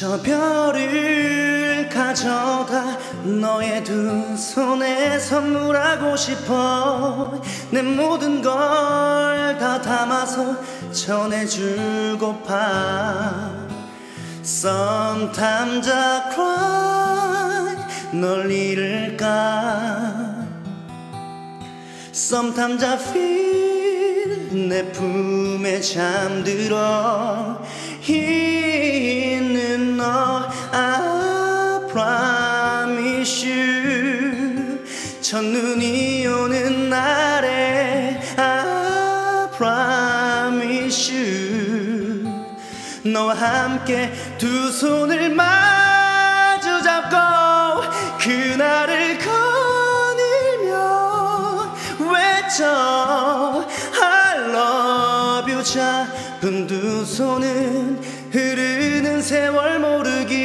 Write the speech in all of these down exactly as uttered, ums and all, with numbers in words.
저 별을 가져가 너의 두 손에 선물하고 싶어. 내 모든 걸 다 담아서 전해주고파. Sometimes I cry, 널 잃을까. Sometimes I feel, 내 품에 잠들어 있는 너. I promise you, 첫눈이 오는 날에 I promise you, 너와 함께 두 손을 마주 잡고 그날을 거닐며 외쳐 I love you. 잡은 두 손은 흐르는 세월 모르기.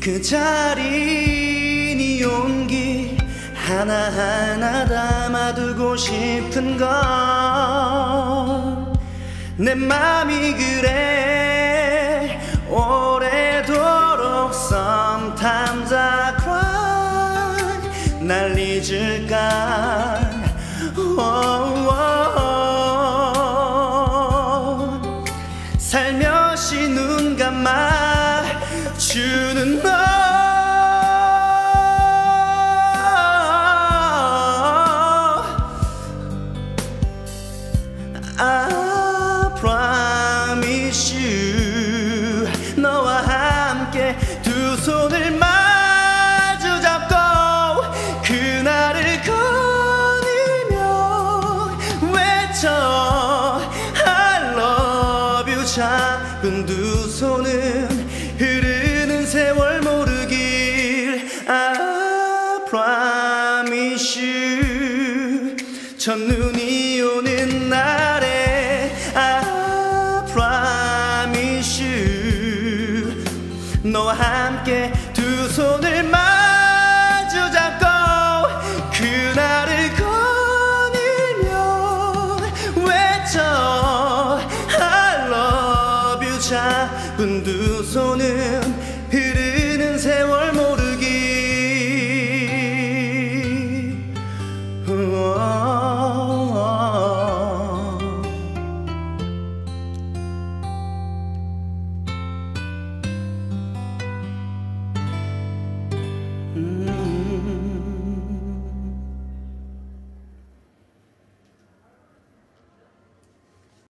그 자리 네 온길 하나하나 담아두고 싶은 건 내 맘이 그래 오래도록. Sometimes I cry, 날 잊을까. oh, oh, oh. 살며시 눈 감아 주는 너. I promise you, 너와 함께 두 손을 마주 잡고 그날을 거닐며 외쳐 I love you. 작은 두 손은 흐르는 세월 모르길. I promise you, 첫눈이 오는 날에 I 너와 함께 두 손을 마